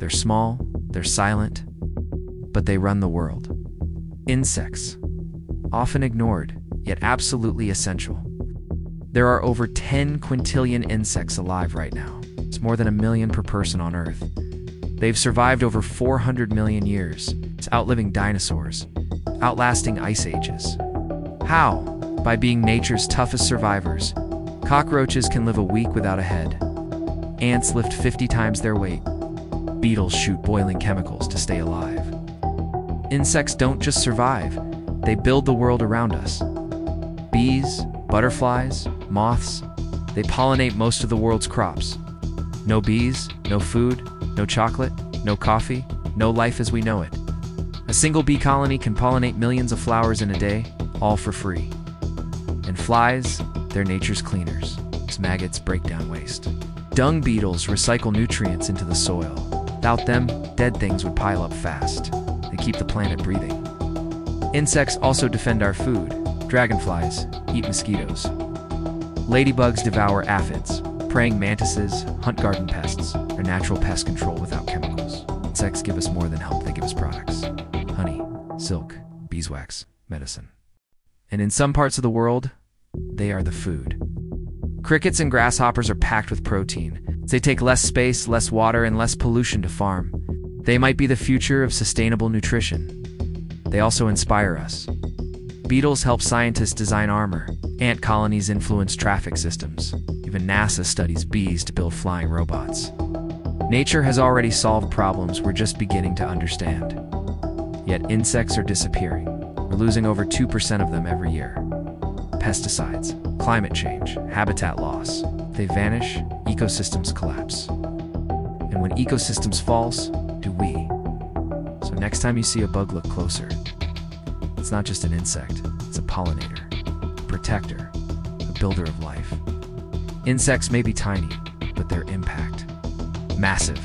They're small, they're silent, but they run the world. Insects, often ignored, yet absolutely essential. There are over 10 quintillion insects alive right now. It's more than a million per person on Earth. They've survived over 400 million years. It's outliving dinosaurs, outlasting ice ages. How? By being nature's toughest survivors. Cockroaches can live a week without a head. Ants lift 50 times their weight. Beetles shoot boiling chemicals to stay alive. Insects don't just survive, they build the world around us. Bees, butterflies, moths, they pollinate most of the world's crops. No bees, no food, no chocolate, no coffee, no life as we know it. A single bee colony can pollinate millions of flowers in a day, all for free. And flies, they're nature's cleaners, as maggots break down waste. Dung beetles recycle nutrients into the soil. Without them, dead things would pile up fast. They keep the planet breathing. Insects also defend our food. Dragonflies eat mosquitoes. Ladybugs devour aphids. Praying mantises hunt garden pests. They're natural pest control without chemicals. Insects give us more than help, they give us products. Honey, silk, beeswax, medicine. And in some parts of the world, they are the food. Crickets and grasshoppers are packed with protein. They take less space, less water, and less pollution to farm. They might be the future of sustainable nutrition. They also inspire us. Beetles help scientists design armor. Ant colonies influence traffic systems. Even NASA studies bees to build flying robots. Nature has already solved problems we're just beginning to understand. Yet insects are disappearing. We're losing over 2% of them every year. Pesticides, climate change, habitat loss. They vanish, ecosystems collapse. And when ecosystems fall, do we. So next time you see a bug, look closer. It's not just an insect, it's a pollinator, a protector, a builder of life. Insects may be tiny, but their impact, massive.